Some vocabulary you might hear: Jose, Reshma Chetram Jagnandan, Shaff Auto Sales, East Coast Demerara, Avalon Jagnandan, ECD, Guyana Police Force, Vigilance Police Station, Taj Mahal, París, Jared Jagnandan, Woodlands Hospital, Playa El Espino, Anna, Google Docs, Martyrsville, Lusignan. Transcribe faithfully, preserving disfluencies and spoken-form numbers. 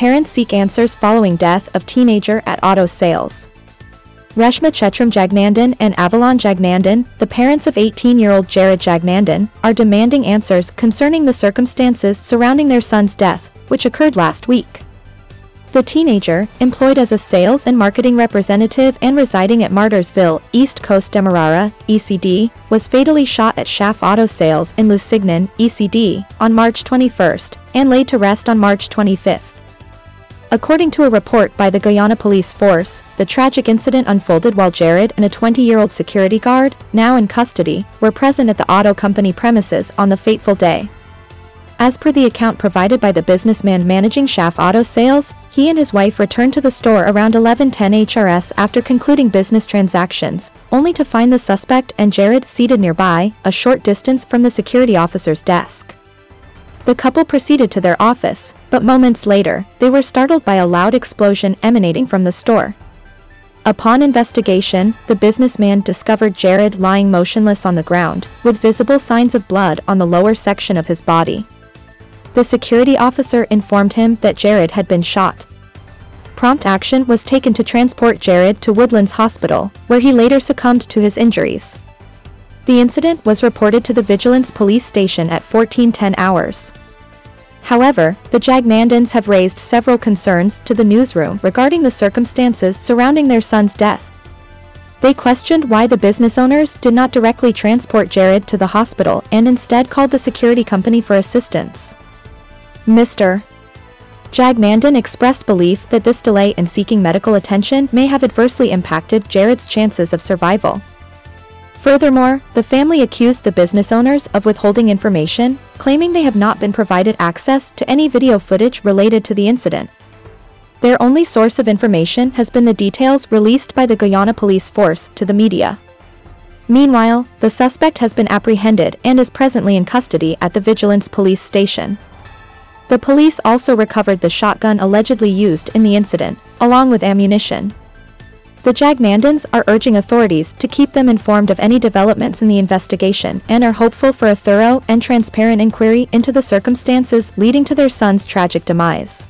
Parents seek answers following death of teenager at auto sales. Reshma Chetram Jagnandan and Avalon Jagnandan, the parents of eighteen-year-old Jared Jagnandan, are demanding answers concerning the circumstances surrounding their son's death, which occurred last week. The teenager, employed as a sales and marketing representative and residing at Martyrsville, East Coast Demerara, E C D, was fatally shot at Shaff Auto Sales in Lusignan, E C D, on March twenty-first, and laid to rest on March twenty-fifth. According to a report by the Guyana Police Force, the tragic incident unfolded while Jared and a twenty-year-old security guard, now in custody, were present at the auto company premises on the fateful day. As per the account provided by the businessman managing Shaff Auto Sales, he and his wife returned to the store around eleven ten H R S after concluding business transactions, only to find the suspect and Jared seated nearby, a short distance from the security officer's desk. The couple proceeded to their office, but moments later, they were startled by a loud explosion emanating from the store. Upon investigation, the businessman discovered Jared lying motionless on the ground, with visible signs of blood on the lower section of his body. The security officer informed him that Jared had been shot. Prompt action was taken to transport Jared to Woodlands Hospital, where he later succumbed to his injuries. The incident was reported to the Vigilance Police Station at fourteen ten hours. However, the Jagnandans have raised several concerns to the newsroom regarding the circumstances surrounding their son's death. They questioned why the business owners did not directly transport Jared to the hospital and instead called the security company for assistance. Mister Jagnandan expressed belief that this delay in seeking medical attention may have adversely impacted Jared's chances of survival. Furthermore, the family accused the business owners of withholding information, claiming they have not been provided access to any video footage related to the incident. Their only source of information has been the details released by the Guyana Police Force to the media. Meanwhile, the suspect has been apprehended and is presently in custody at the Vigilance Police Station. The police also recovered the shotgun allegedly used in the incident, along with ammunition. The Jagnandans are urging authorities to keep them informed of any developments in the investigation and are hopeful for a thorough and transparent inquiry into the circumstances leading to their son's tragic demise.